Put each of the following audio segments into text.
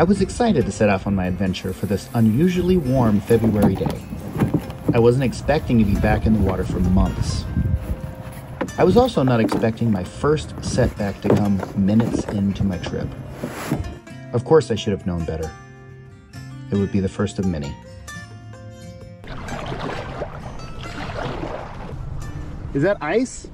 I was excited to set off on my adventure for this unusually warm February day. I wasn't expecting to be back in the water for months. I was also not expecting my first setback to come minutes into my trip. Of course, I should have known better. It would be the first of many. Is that ice?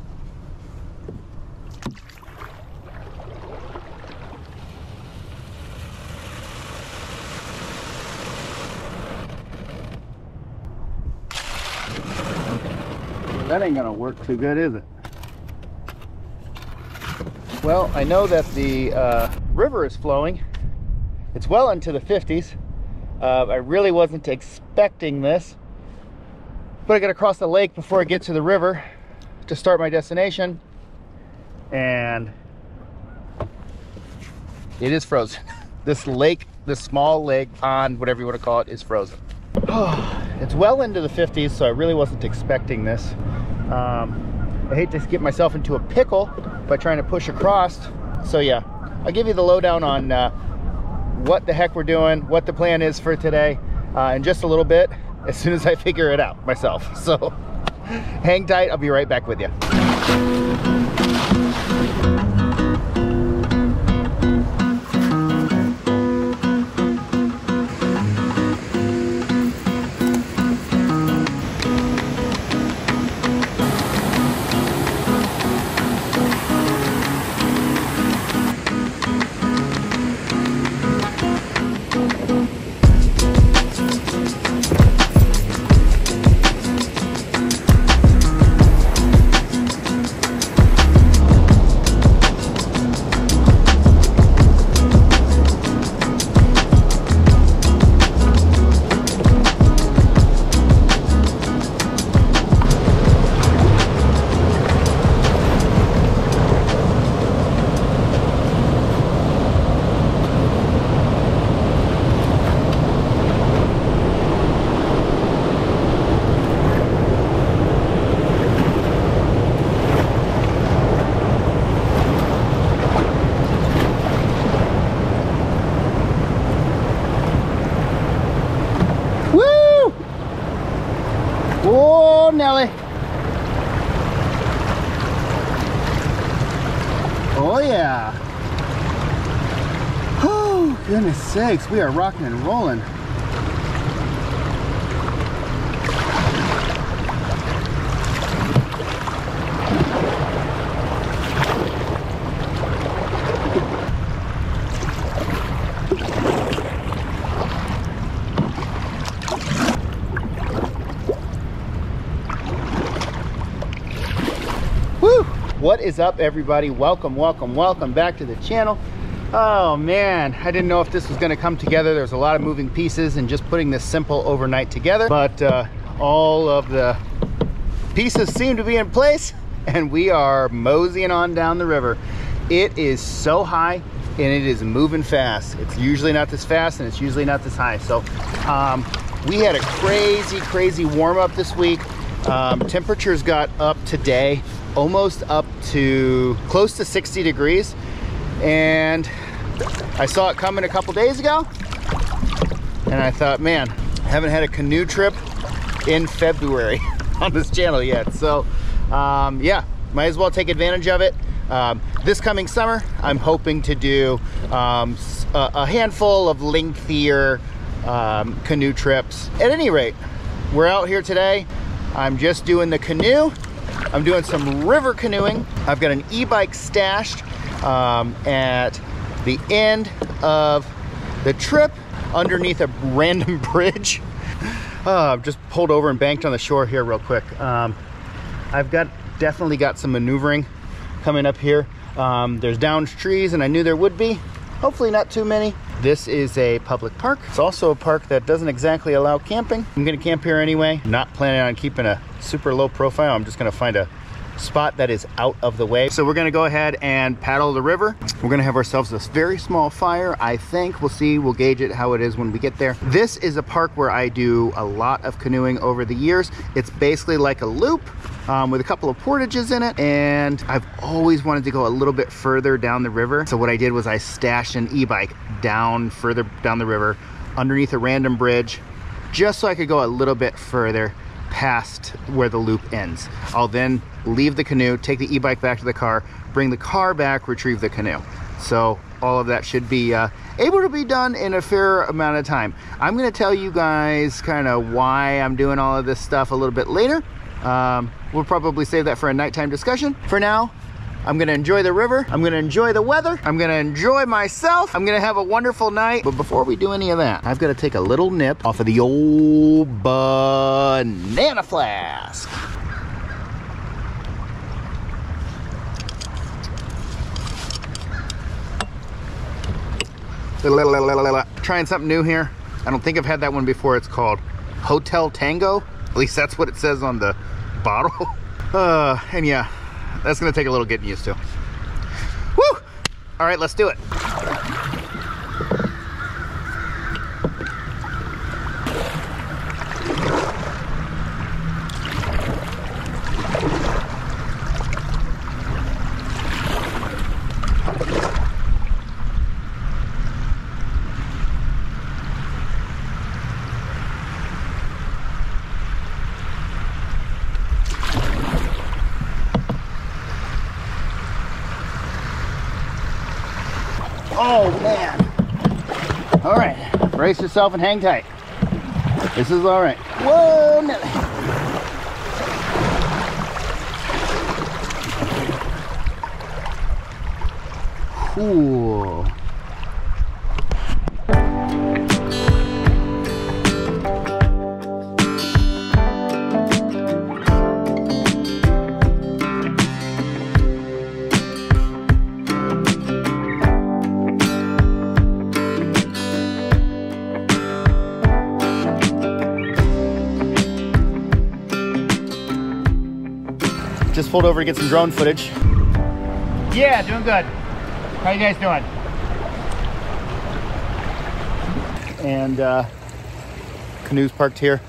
That ain't gonna work too good, is it? Well, I know that the river is flowing. It's well into the 50s. I really wasn't expecting this, but I gotta cross the lake before I get to the river to start my destination, and it is frozen. This lake, this small lake, pond, whatever you want to call it, is frozen. It's well into the 50s, so I really wasn't expecting this. I hate to get myself into a pickle by trying to push across. So yeah, I'll give you the lowdown on what the heck we're doing, what the plan is for today, in just a little bit, as soon as I figure it out myself. So hang tight, I'll be right back with you. Goodness sakes, we are rocking and rolling. Woo! What is up, everybody? Welcome, welcome, welcome back to the channel. Oh man, I didn't know if this was gonna come together. There's a lot of moving pieces and just putting this simple overnight together, but all of the pieces seem to be in place, and we are moseying on down the river. It is so high and it is moving fast. It's usually not this fast and it's usually not this high. So we had a crazy warm up this week. Temperatures got up today, almost up to close to 60 degrees. And I saw it coming a couple days ago, and I thought, man, I haven't had a canoe trip in February on this channel yet. So yeah, might as well take advantage of it. This coming summer, I'm hoping to do a handful of lengthier canoe trips. At any rate, we're out here today. I'm just doing the canoe. I'm doing some river canoeing. I've got an e-bike stashed at the end of the trip underneath a random bridge. I've just pulled over and banked on the shore here real quick. I've definitely got some maneuvering coming up here. There's downed trees, and I knew there would be. Hopefully not too many. This is a public park. It's also a park that doesn't exactly allow camping. I'm gonna camp here anyway. Not planning on keeping a super low profile. I'm just gonna find a spot that is out of the way. So we're gonna go ahead and paddle the river. We're gonna have ourselves this very small fire, I think. We'll see, we'll gauge it how it is when we get there. This is a park where I do a lot of canoeing over the years. It's basically like a loop with a couple of portages in it, and I've always wanted to go a little bit further down the river. So what I did was I stashed an e-bike down further down the river underneath a random bridge, just so I could go a little bit further past where the loop ends. I'll then leave the canoe, take the e-bike back to the car, bring the car back, retrieve the canoe. So all of that should be able to be done in a fair amount of time. I'm gonna tell you guys kind of why I'm doing all of this stuff a little bit later. We'll probably save that for a nighttime discussion. For now, I'm gonna enjoy the river, I'm gonna enjoy the weather, I'm gonna enjoy myself, I'm gonna have a wonderful night. But before we do any of that, I've gotta take a little nip off of the old banana flask. Trying something new here. I don't think I've had that one before. It's called Hotel Tango. At least that's what it says on the bottle. And yeah, that's gonna take a little getting used to. Woo! All right, let's do it. Oh man. All right, brace yourself and hang tight. This is all right. Whoa, no. Cool. Just pulled over to get some drone footage. Yeah, doing good. How you guys doing? And canoe's parked here.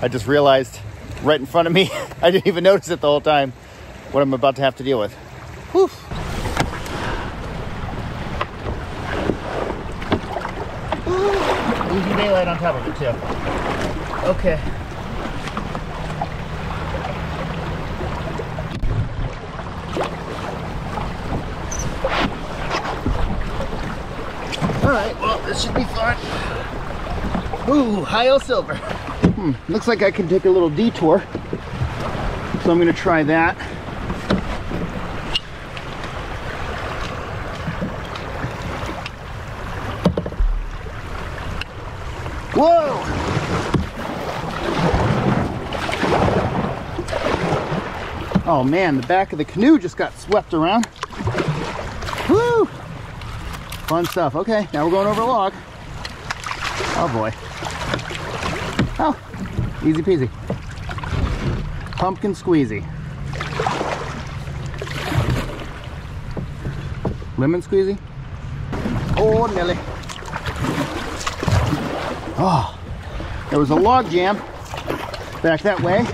I just realized right in front of me, I didn't even notice it the whole time, what I'm about to have to deal with. Whew. Easy daylight on top of it too. Okay. All right, well, this should be fun. Ooh, high-o silver. Looks like I can take a little detour. So I'm gonna try that. Whoa! Oh man, the back of the canoe just got swept around. Woo! Fun stuff. Okay, now we're going over a log. Oh boy. Oh, easy peasy. Pumpkin squeezy. Lemon squeezy. Oh, Nelly. Oh, there was a log jam back that way.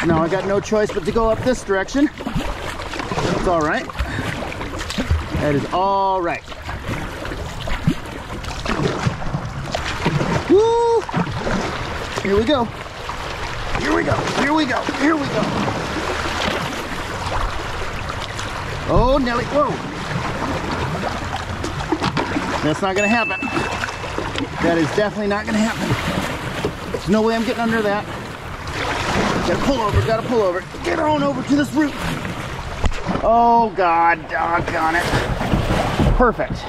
So now I got no choice but to go up this direction. It's all right. That is all right. Woo! Here we go. Here we go. Here we go. Here we go. Oh, Nelly. Whoa. That's not going to happen. That is definitely not going to happen. There's no way I'm getting under that. Got to pull over. Got to pull over. Get on over to this route. Oh, God, doggone it. Perfect.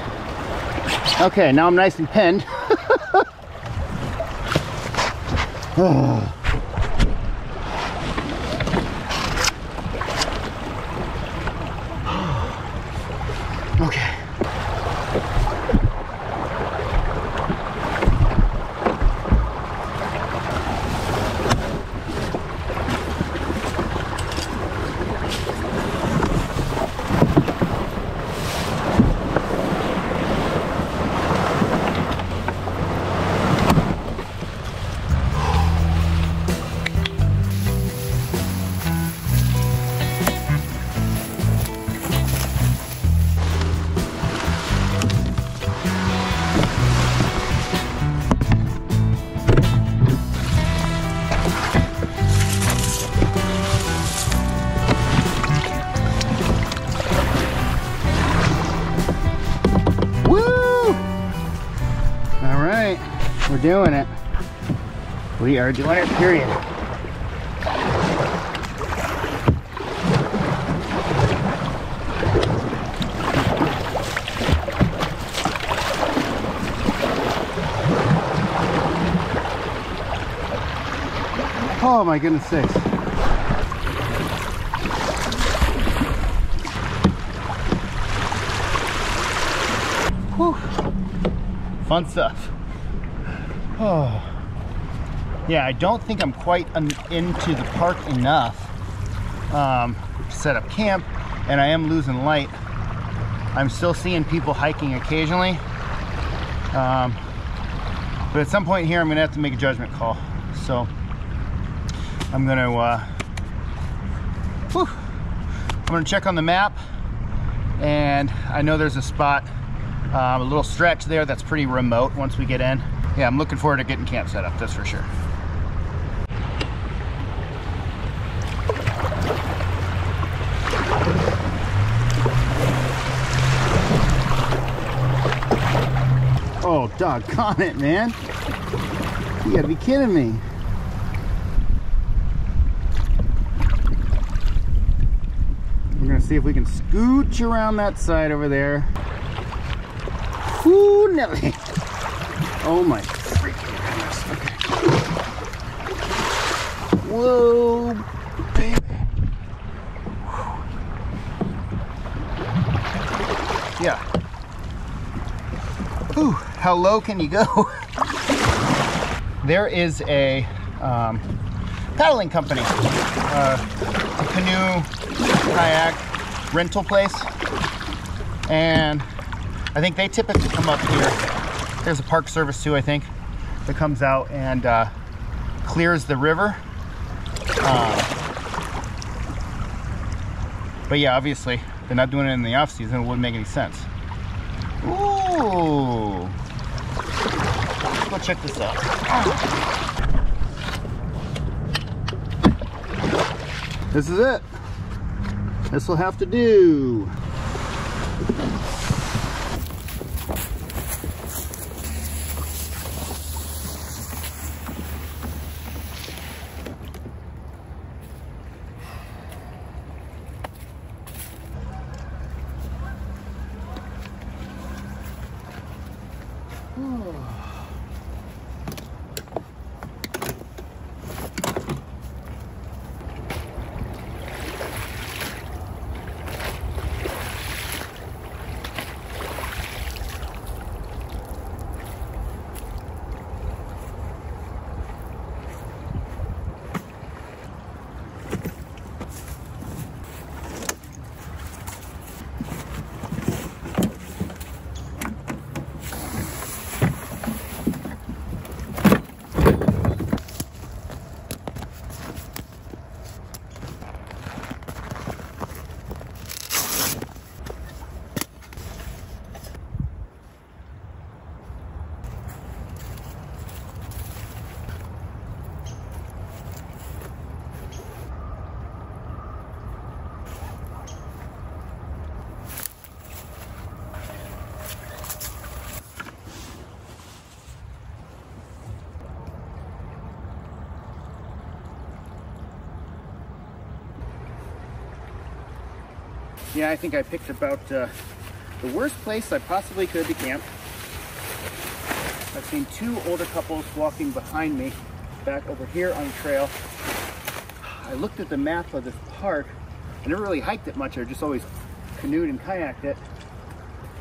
Okay, now I'm nice and pinned. Okay. We're doing it. We are doing it, period. Oh my goodness sakes. Whew. Fun stuff. Oh. Yeah, I don't think I'm quite into the park enough to set up camp, and I am losing light. I'm still seeing people hiking occasionally, but at some point here I'm gonna have to make a judgment call. So I'm gonna I'm gonna check on the map, and I know there's a spot, a little stretch there that's pretty remote once we get in. Yeah, I'm looking forward to getting camp set up, that's for sure. Oh, doggone it, man. You gotta be kidding me. We're gonna see if we can scooch around that side over there. Whoo, Nelly. Oh my freaking goodness, okay. Whoa, baby. Whew. Yeah. Ooh, how low can you go? There is a paddling company, a canoe, kayak rental place. And I think they typically come up here. There's a park service too, I think, that comes out and clears the river. But yeah, obviously, they're not doing it in the off season. It wouldn't make any sense. Ooh. Let's go check this out. This is it. This will have to do. Yeah, I think I picked about the worst place I possibly could to camp. I've seen two older couples walking behind me back over here on the trail. I looked at the map of this park. I never really hiked it much. I just always canoed and kayaked it.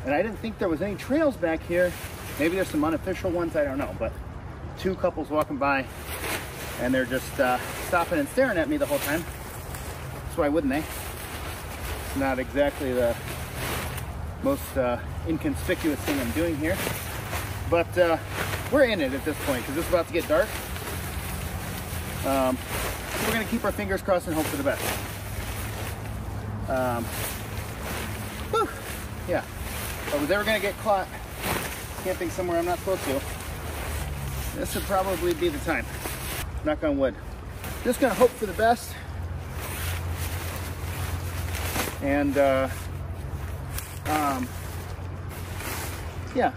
And I didn't think there was any trails back here. Maybe there's some unofficial ones, I don't know. But two couples walking by, and they're just stopping and staring at me the whole time. So why wouldn't they? Not exactly the most inconspicuous thing I'm doing here, but we're in it at this point because it's about to get dark. So we're gonna keep our fingers crossed and hope for the best. Yeah, if I was ever gonna get caught camping somewhere I'm not supposed to, this would probably be the time. Knock on wood. Just gonna hope for the best. And yeah,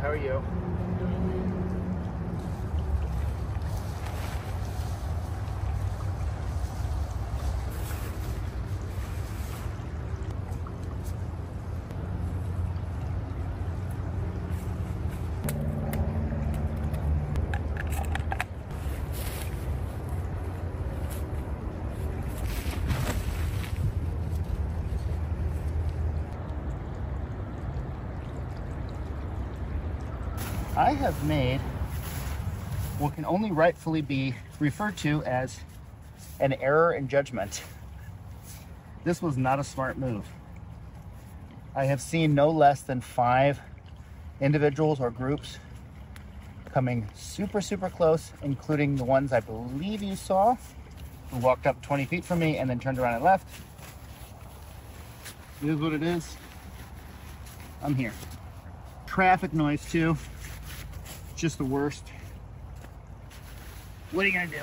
How are you? I have made what can only rightfully be referred to as an error in judgment. This was not a smart move. I have seen no less than 5 individuals or groups coming super, super close, including the ones I believe you saw, who walked up 20 feet from me and then turned around and left. It is what it is. I'm here. Traffic noise too. Just the worst. What are you gonna do?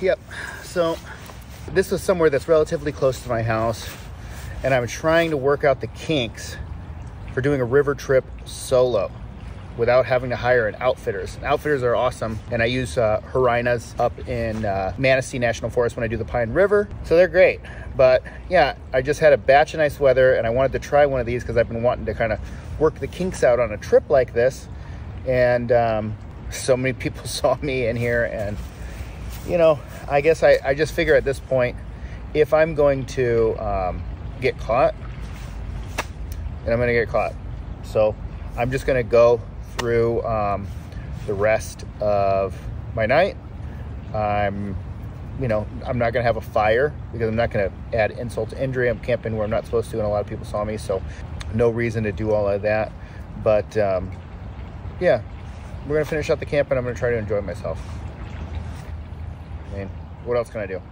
Yep, so this is somewhere that's relatively close to my house, and I'm trying to work out the kinks for doing a river trip solo without having to hire an outfitters. And outfitters are awesome, and I use Harinas up in Manistee National Forest when I do the Pine River, so they're great. But yeah, I just had a batch of nice weather, and I wanted to try one of these because I've been wanting to kind of work the kinks out on a trip like this, and so many people saw me in here, and you know, I guess I just figure at this point, if I'm going to get caught, and I'm going to get caught, so I'm just going to go through the rest of my night. I'm not going to have a fire because I'm not going to add insult to injury. I'm camping where I'm not supposed to, and a lot of people saw me, so no reason to do all of that. But yeah, we're going to finish out the camp, and I'm going to try to enjoy myself. I mean, what else can I do?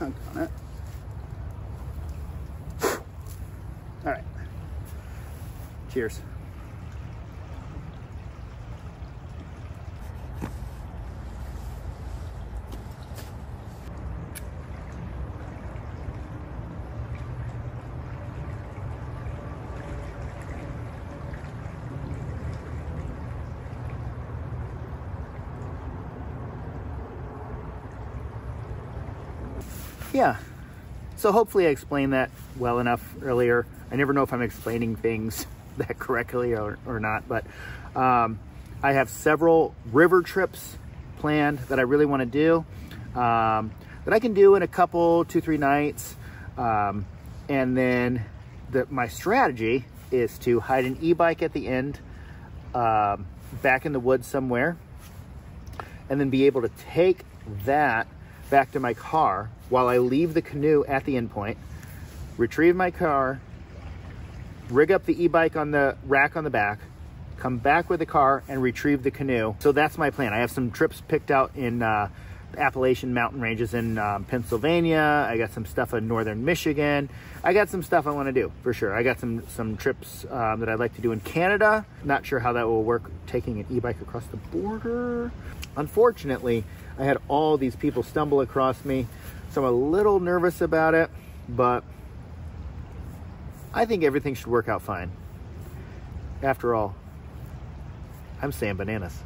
On it. All right. Cheers. Yeah, so hopefully I explained that well enough earlier. I never know if I'm explaining things that correctly or not, but I have several river trips planned that I really want to do, that I can do in a couple, 2-3 nights. And then my strategy is to hide an e-bike at the end, back in the woods somewhere, and then be able to take that back to my car while I leave the canoe at the endpoint, retrieve my car, rig up the e-bike on the rack on the back, come back with the car and retrieve the canoe. So that's my plan. I have some trips picked out in Appalachian mountain ranges in Pennsylvania. I got some stuff in northern Michigan. I got some stuff I want to do for sure. I got some trips that I'd like to do in Canada. Not sure how that will work, taking an e-bike across the border. Unfortunately, I had all these people stumble across me, so I'm a little nervous about it, but I think everything should work out fine. After all, I'm Sam Bananas.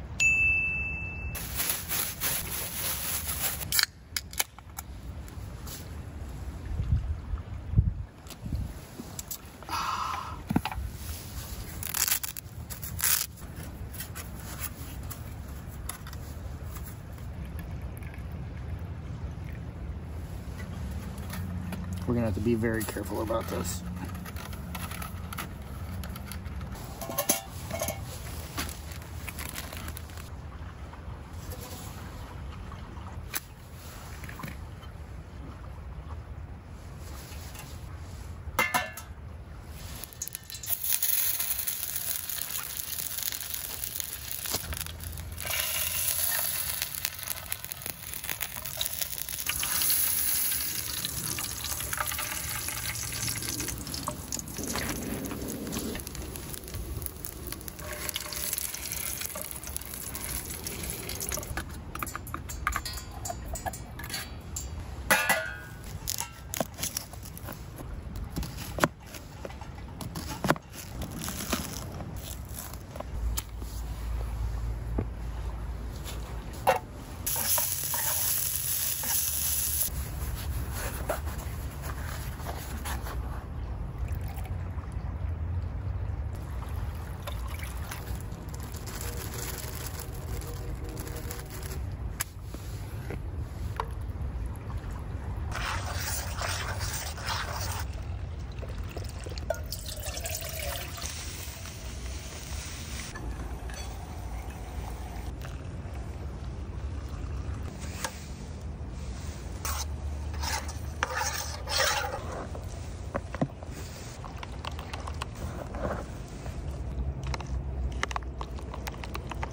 We're gonna have to be very careful about this.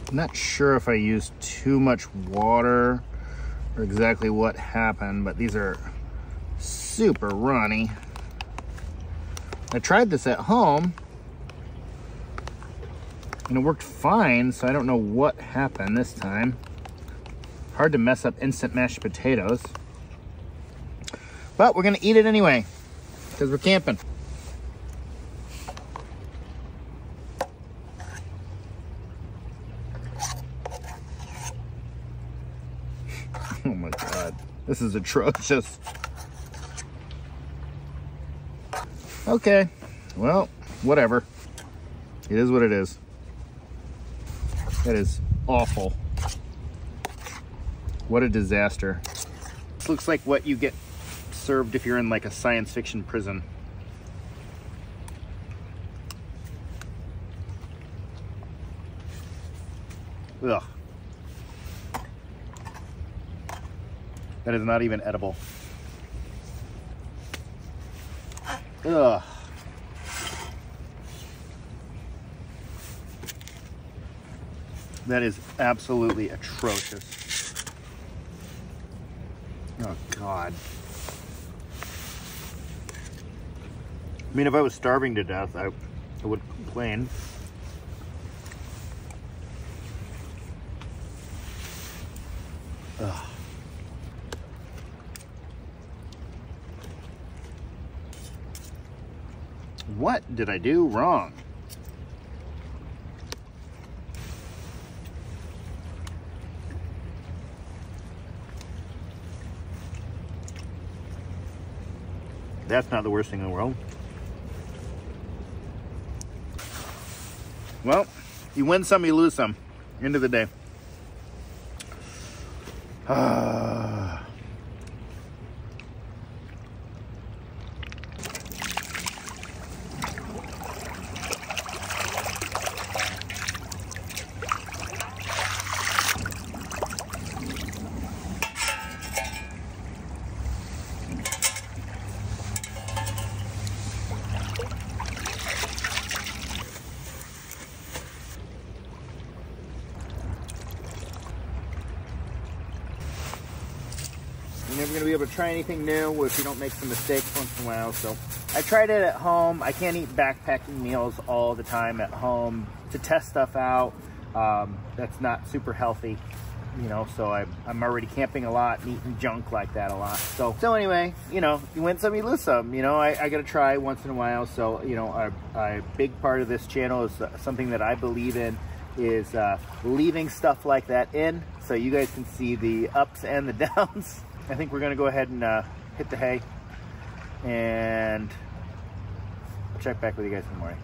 I'm not sure if I used too much water or exactly what happened, but these are super runny. I tried this at home and it worked fine, so I don't know what happened this time. Hard to mess up instant mashed potatoes. But we're gonna eat it anyway, because we're camping. Oh my God, this is atrocious. Okay, well, whatever. It is what it is. That is awful. What a disaster. This looks like what you get served if you're in like a science fiction prison. Ugh. That is not even edible. Ugh. That is absolutely atrocious. Oh God. I mean, if I was starving to death, I would complain. Ugh. What did I do wrong? That's not the worst thing in the world. Well, you win some, you lose some. End of the day. going to be able to try anything new if you don't make some mistakes once in a while. So I tried it at home. I can't eat backpacking meals all the time at home to test stuff out. That's not super healthy, you know, so I'm already camping a lot and eating junk like that a lot. So anyway, you know, you win some, you lose some, you know, I got to try once in a while. So, you know, a big part of this channel is something that I believe in is leaving stuff like that in so you guys can see the ups and the downs. I think we're going to go ahead and hit the hay and I'll check back with you guys in the morning.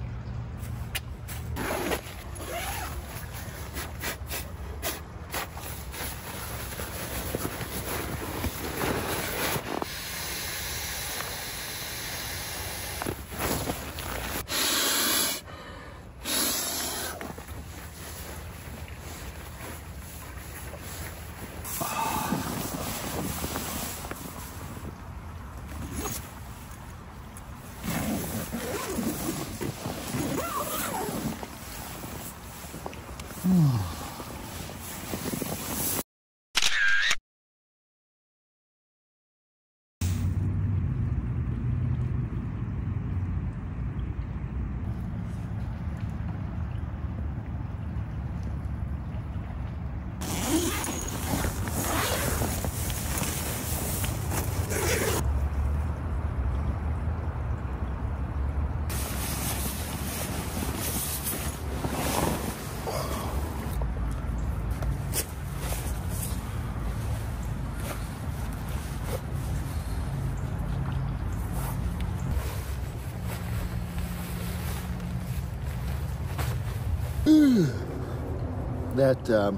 That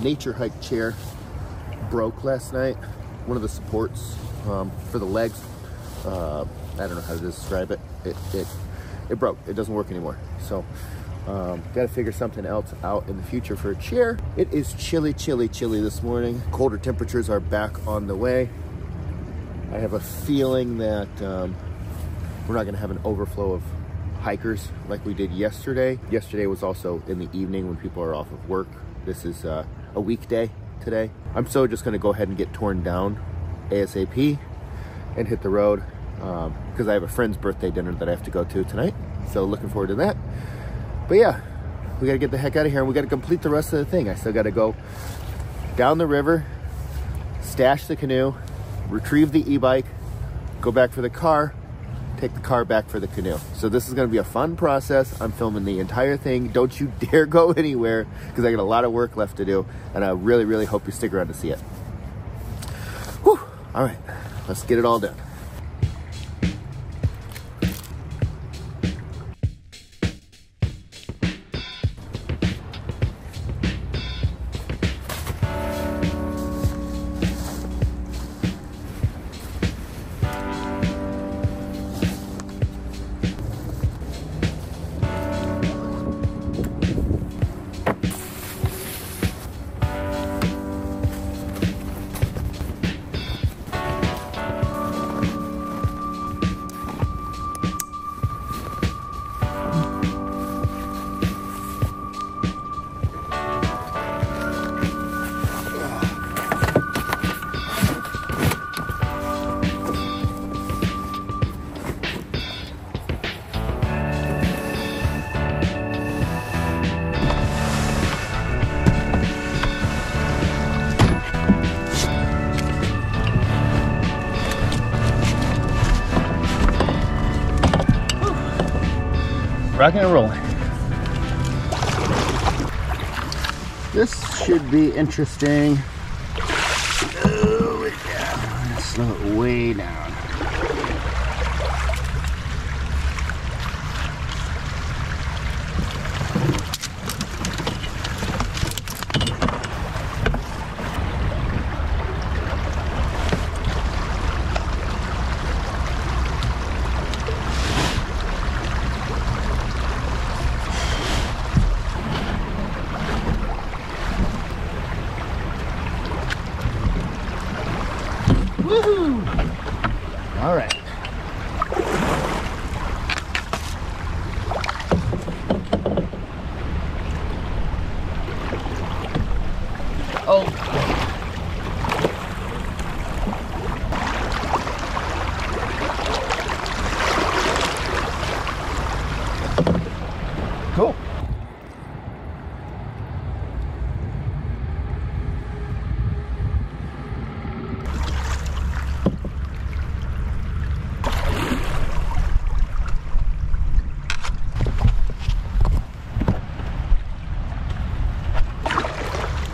Nature Hike chair broke last night. One of the supports for the legs. I don't know how to describe it. It broke. It doesn't work anymore. So got to figure something else out in the future for a chair. It is chilly, chilly, chilly this morning. Colder temperatures are back on the way. I have a feeling that we're not going to have an overflow of hikers like we did yesterday. Yesterday was also in the evening when people are off of work. This is a weekday today. I'm so just gonna go ahead and get torn down ASAP and hit the road because I have a friend's birthday dinner that I have to go to tonight. So looking forward to that. But yeah, we gotta get the heck out of here and we gotta complete the rest of the thing. I still gotta go down the river, stash the canoe, retrieve the e-bike, go back for the car, take the car back for the canoe. So this is gonna be a fun process. I'm filming the entire thing. Don't you dare go anywhere because I got a lot of work left to do and I really, really hope you stick around to see it. Whew. All right, let's get it all done. Rocking and rolling. This should be interesting. Oh, yeah. I'm gonna slow it way down. Woohoo! Cool.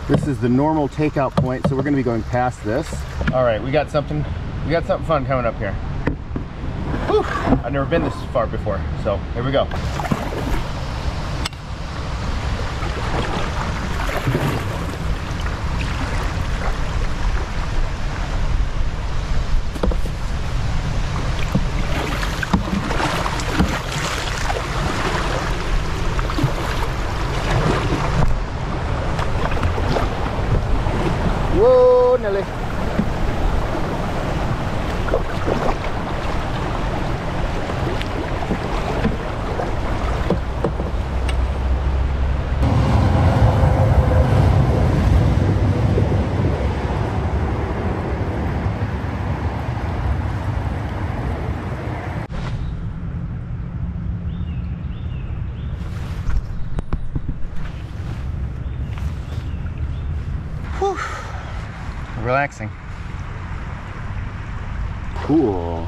This is the normal takeout point, so we're gonna be going past this. All right, we got something fun coming up here. Whew, I've never been this far before, so here we go. Relaxing. Cool.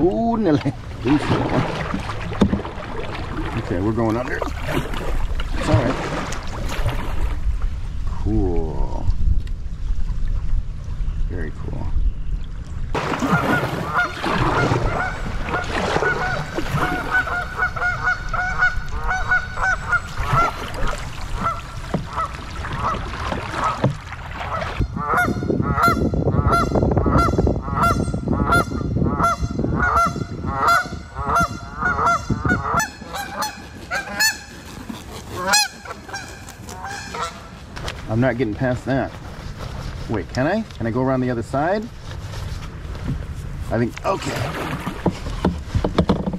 Ooh, nearly. Okay, we're going under. It's all right. Cool. Very cool. I'm not getting past that. Wait, can I? Can I go around the other side? I think, okay.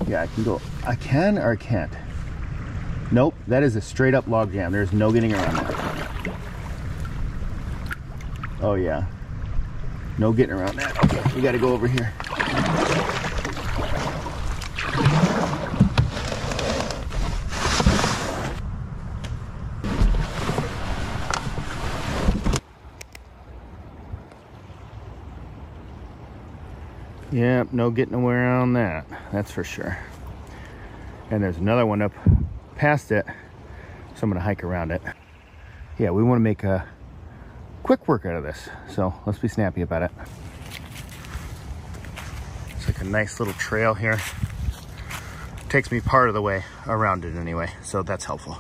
Yeah, I can go. I can or I can't? Nope, that is a straight up log jam. There's no getting around that. Oh yeah. No getting around that. Okay, we gotta go over here. Yep, no getting around that, that's for sure. And there's another one up past it, so I'm gonna hike around it. Yeah, we wanna make a quick work out of this, so let's be snappy about it. It's like a nice little trail here. It takes me part of the way around it anyway, so that's helpful.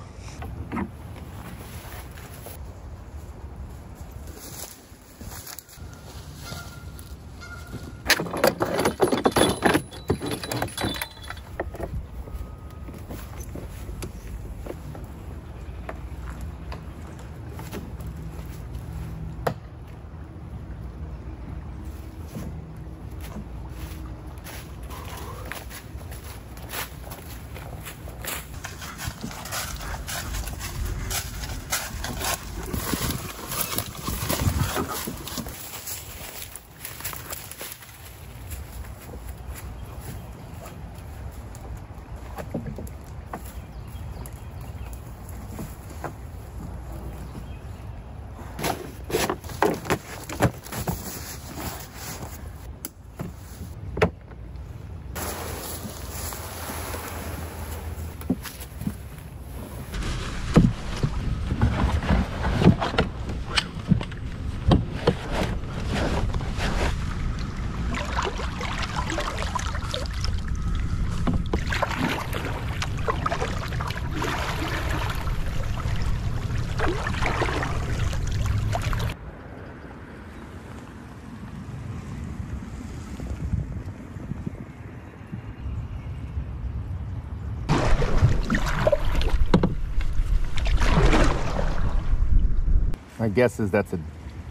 My guess is that's a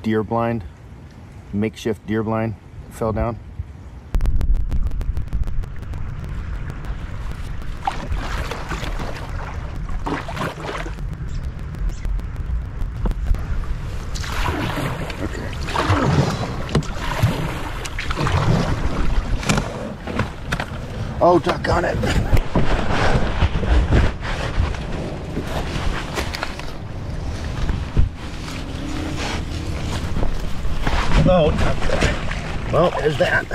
deer blind, makeshift deer blind, fell down. Oh, doggone it. Oh, doggone it. Well, there's that.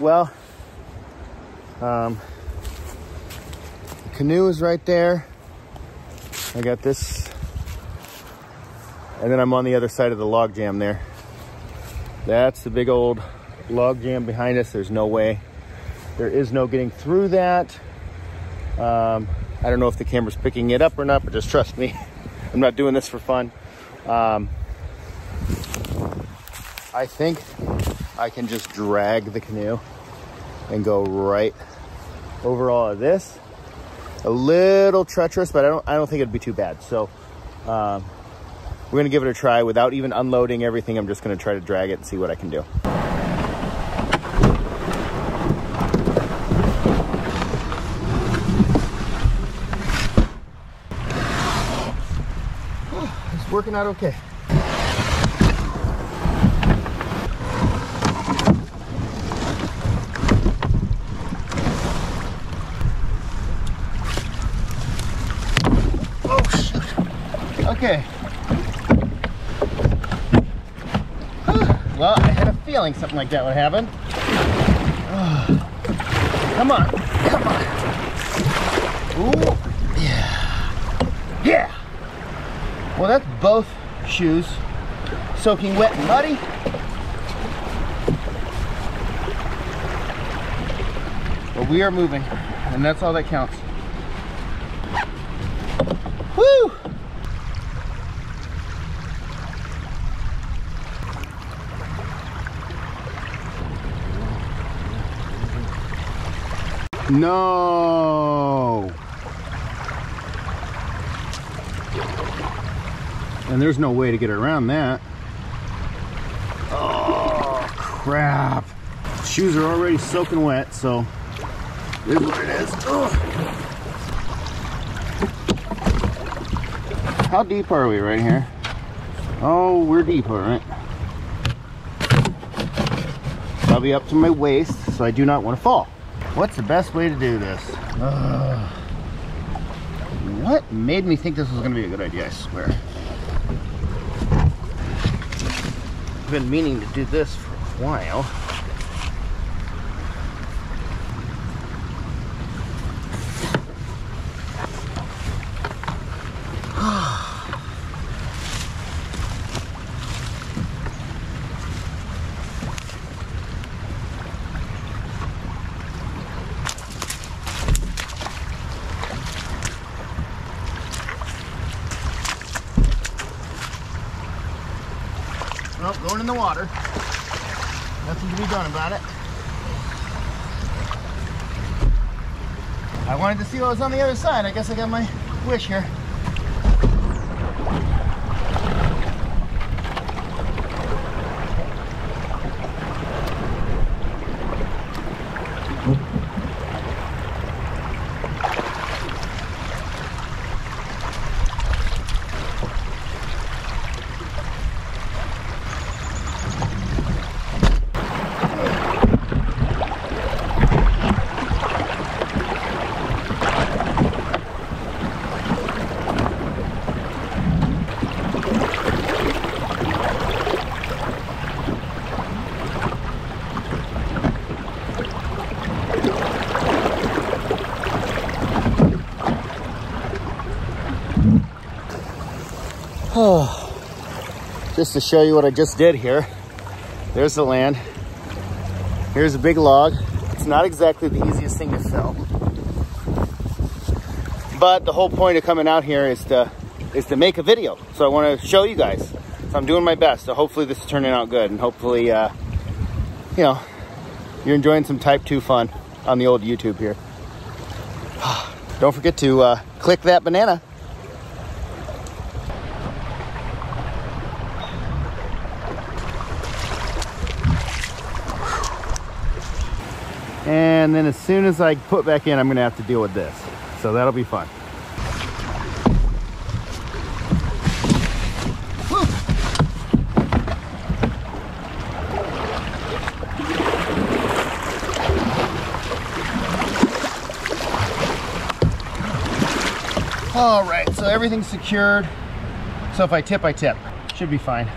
Well, the canoe is right there. I got this. And then I'm on the other side of the log jam there. That's the big old log jam behind us. There's no way. There is no getting through that. I don't know if the camera's picking it up or not, but just trust me. I'm not doing this for fun. I think I can just drag the canoe and go right over all of this. A little treacherous, but I don't think it'd be too bad. So we're gonna give it a try without even unloading everything. I'm just gonna try to drag it and see what I can do. Oh, it's working out okay. Oh, shoot. Okay. Well, I had a feeling something like that would happen. Oh, come on, come on. Ooh, yeah, yeah. Well, that's both shoes soaking wet and muddy. But we are moving, and that's all that counts. Woo! No. And there's no way to get around that. Oh, crap. Shoes are already soaking wet, so this is what it is. Ugh. How deep are we right here? Oh, we're deep, all right. I'll be up to my waist, so I do not want to fall. What's the best way to do this? What made me think this was gonna be a good idea, I swear. I've been meaning to do this for a while. Well, going in the water. Nothing to be done about it. I wanted to see what was on the other side. I guess I got my wish here. Oh, just to show you what I just did here. There's the land. Here's a big log. It's not exactly the easiest thing to film, but the whole point of coming out here is to make a video. So I want to show you guys. So I'm doing my best. So hopefully this is turning out good, and hopefully, you know, you're enjoying some type 2 fun on the old YouTube here. Don't forget to click that banana. And then as soon as I put back in, I'm gonna have to deal with this. So that'll be fun. everything's secured. So if I tip, I tip. Should be fine.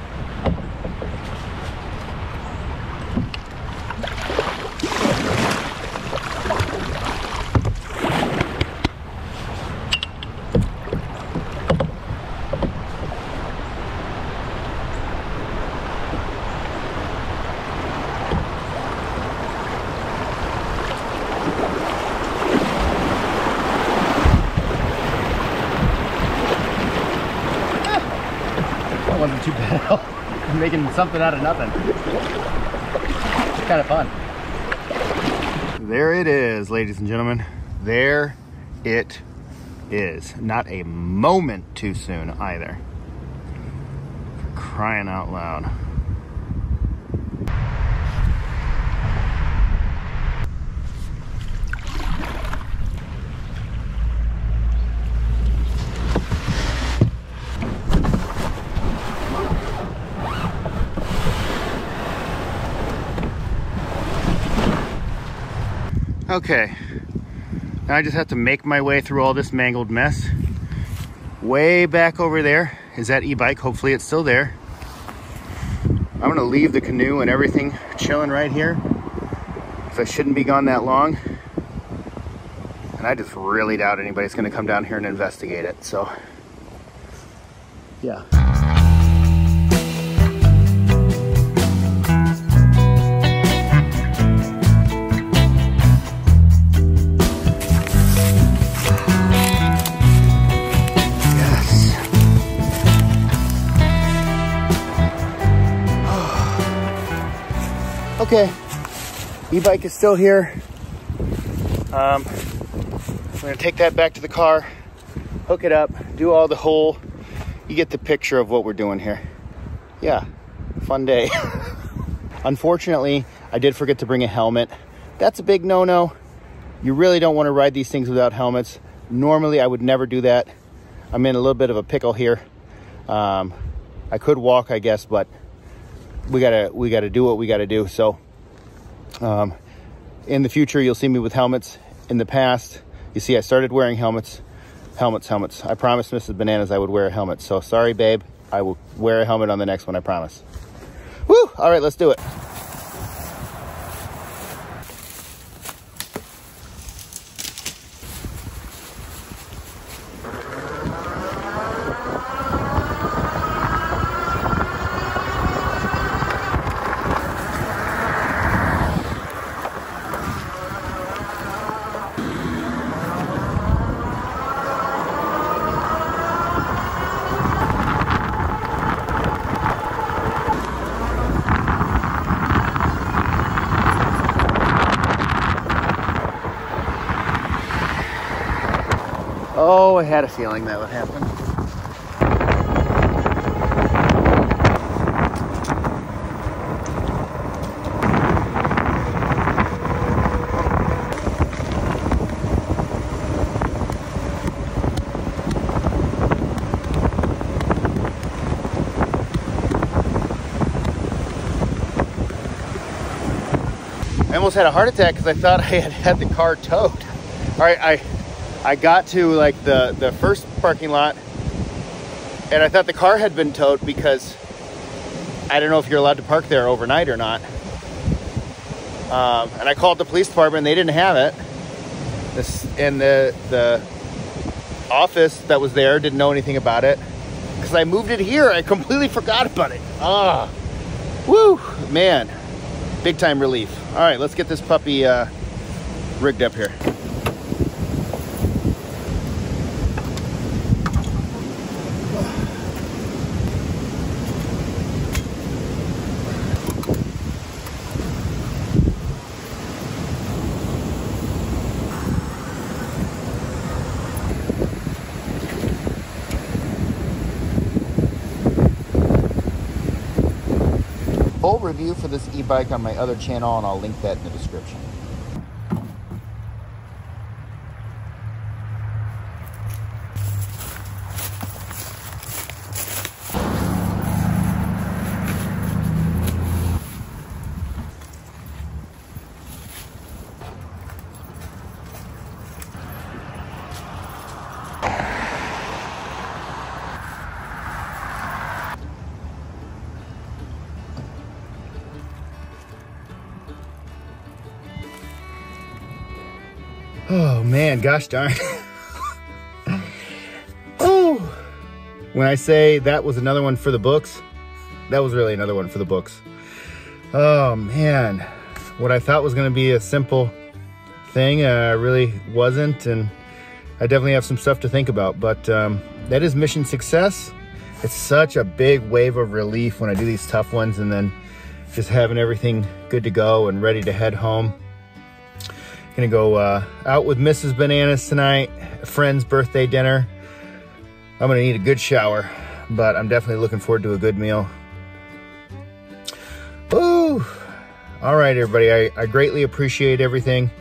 Too bad at all. Making something out of nothing. It's kind of fun. There it is, ladies and gentlemen. There it is. Not a moment too soon either. For crying out loud. Okay, now I just have to make my way through all this mangled mess. Way back over there is that e-bike. Hopefully it's still there. I'm gonna leave the canoe and everything chilling right here. So I shouldn't be gone that long. And I just really doubt anybody's gonna come down here and investigate it, so yeah. Okay, e-bike is still here. I'm gonna take that back to the car, hook it up, do all the whole, you get the picture of what we're doing here. Yeah, fun day. Unfortunately, I did forget to bring a helmet. That's a big no-no. You really don't wanna ride these things without helmets. Normally, I would never do that. I'm in a little bit of a pickle here. I could walk, I guess, but we gotta do what we gotta do. So in the future, you'll see me with helmets. In the past, you see I started wearing helmets. I promised Mrs. Bananas I would wear a helmet. So sorry, babe, I will wear a helmet on the next one, I promise. Woo! All right, let's do it. Oh, I had a feeling that would happen. I almost had a heart attack because I thought I had the car towed. All right, I got to like the first parking lot and I thought the car had been towed because I don't know if you're allowed to park there overnight or not. And I called the police department and they didn't have it. And the office that was there didn't know anything about it because I moved it here. I completely forgot about it. Ah, woo, man, big time relief. All right, let's get this puppy rigged up here. Review for this e-bike on my other channel and I'll link that in the description. Oh man, gosh darn. Oh, when I say that was another one for the books, that was really another one for the books. Oh man, what I thought was going to be a simple thing really wasn't, and I definitely have some stuff to think about, but that is mission success. It's such a big wave of relief when I do these tough ones, and then just having everything good to go and ready to head home. Gonna go out with Mrs. Bananas tonight, a friend's birthday dinner. I'm gonna need a good shower, but I'm definitely looking forward to a good meal. Ooh. All right, everybody, I greatly appreciate everything.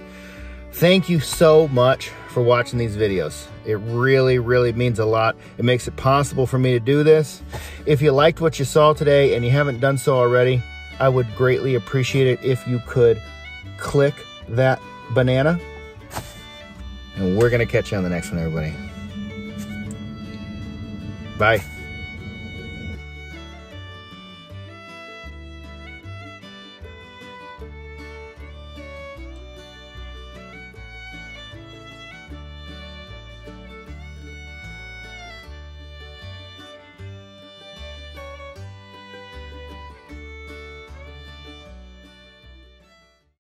Thank you so much for watching these videos. It really, really means a lot. It makes it possible for me to do this. If you liked what you saw today and you haven't done so already, I would greatly appreciate it if you could click that banana. And we're going to catch you on the next one, everybody. Bye.